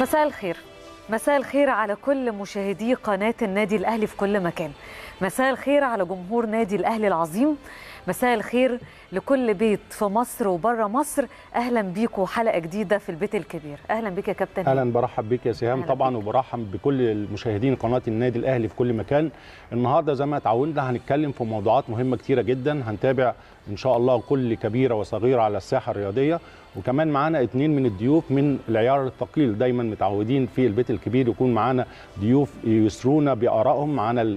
مساء الخير، مساء الخير على كل مشاهدي قناة النادي الأهلي في كل مكان. مساء الخير على جمهور نادي الأهلي العظيم. مساء الخير لكل بيت في مصر وبره مصر. أهلا بيكم حلقة جديدة في البيت الكبير. أهلا بيك يا كابتن. أهلا، برحب بيك يا سهام طبعا، وبرحب بكل مشاهدين قناة النادي الأهلي في كل مكان. النهاردة زي ما اتعودنا هنتكلم في موضوعات مهمة كتيرة جدا، هنتابع إن شاء الله كل كبيرة وصغيرة على الساحة الرياضية، وكمان معانا اتنين من الضيوف من العيار الثقيل. دايما متعودين في البيت الكبير يكون معانا ضيوف يسرونا بآرائهم. معانا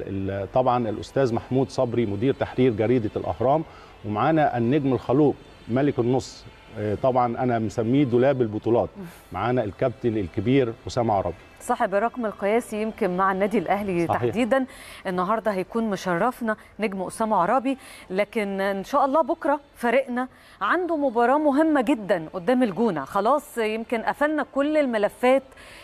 طبعا الأستاذ محمود صبري مدير تحرير جريدة الأهرام، ومعانا النجم الخلوق ملك النص، طبعا أنا مسميه دولاب البطولات. معانا الكابتن الكبير أسامة عرابي صاحب الرقم القياسي يمكن مع النادي الأهلي صحيح. تحديدا النهارده هيكون مشرفنا نجم أسامة عرابي، لكن إن شاء الله بكرة فريقنا عنده مباراة مهمة جدا قدام الجونة. خلاص يمكن قفلنا كل الملفات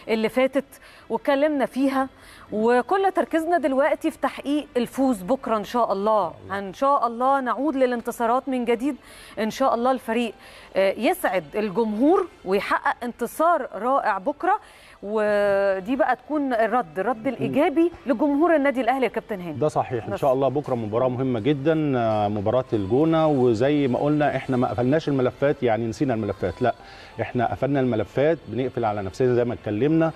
اللي فاتت واتكلمنا فيها، وكل تركيزنا دلوقتي في تحقيق الفوز بكرة إن شاء الله. إن شاء الله نعود للانتصارات من جديد، إن شاء الله الفريق يسعد الجمهور ويحقق انتصار رائع بكرة، ودي بقى تكون الرد الإيجابي لجمهور النادي الأهلي يا كابتن هاني. ده صحيح إن شاء الله بكرة مباراة مهمة جدا، مباراة الجونة. وزي ما قلنا إحنا ما قفلناش الملفات، يعني نسينا الملفات، لا إحنا قفلنا الملفات، بنقفل على نفسنا زي ما اتكلمنا.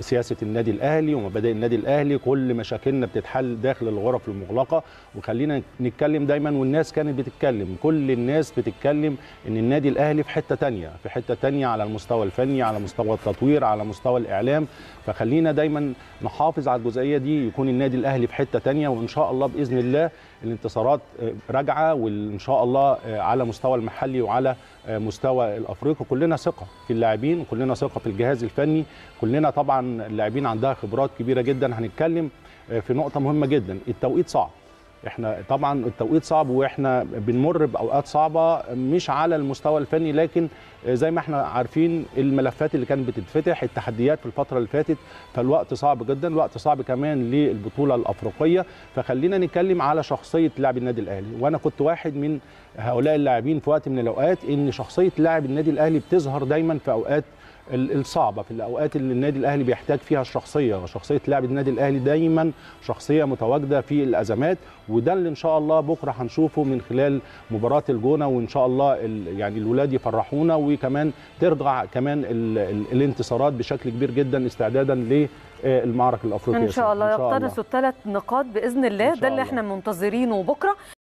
سياسة النادي الأهلي ومبادئ النادي الأهلي، كل مشاكلنا بتتحل داخل الغرف المغلقة. وخلينا نتكلم دايما، والناس كانت بتتكلم، كل الناس بتتكلم إن النادي الأهلي في حتة تانية، في حتة تانية على المستوى الفني، على مستوى التطوير، على مستوى الإعلام. فخلينا دايما نحافظ على الجزئية دي، يكون النادي الأهلي في حتة تانية، وإن شاء الله بإذن الله الانتصارات راجعة، وإن شاء الله على مستوى المحلي وعلى مستوى الأفريقي. كلنا ثقة في اللاعبين، كلنا ثقة في الجهاز الفني، كلنا طبعا اللاعبين عندها خبرات كبيرة جدا. هنتكلم في نقطة مهمة جدا، التوقيت صعب. احنا طبعا التوقيت صعب، واحنا بنمر باوقات صعبه مش على المستوى الفني، لكن زي ما احنا عارفين الملفات اللي كانت بتتفتح، التحديات في الفتره اللي فاتت، فالوقت صعب جدا، الوقت صعب كمان للبطوله الافريقيه. فخلينا نتكلم على شخصيه لاعب النادي الاهلي، وانا كنت واحد من هؤلاء اللاعبين في وقت من الاوقات، ان شخصيه لاعب النادي الاهلي بتظهر دايما في اوقات الصعبه، في الاوقات اللي النادي الاهلي بيحتاج فيها الشخصيه. شخصيه لاعب النادي الاهلي دايما شخصيه متواجده في الازمات، وده اللي ان شاء الله بكره هنشوفه من خلال مباراه الجونه. وان شاء الله يعني الولاد يفرحونا، وكمان ترجع كمان الانتصارات بشكل كبير جدا، استعدادا للمعركه الافريقيه ان شاء الله. يقتنصوا 3 نقاط باذن الله، ده اللي احنا منتظرينه بكره.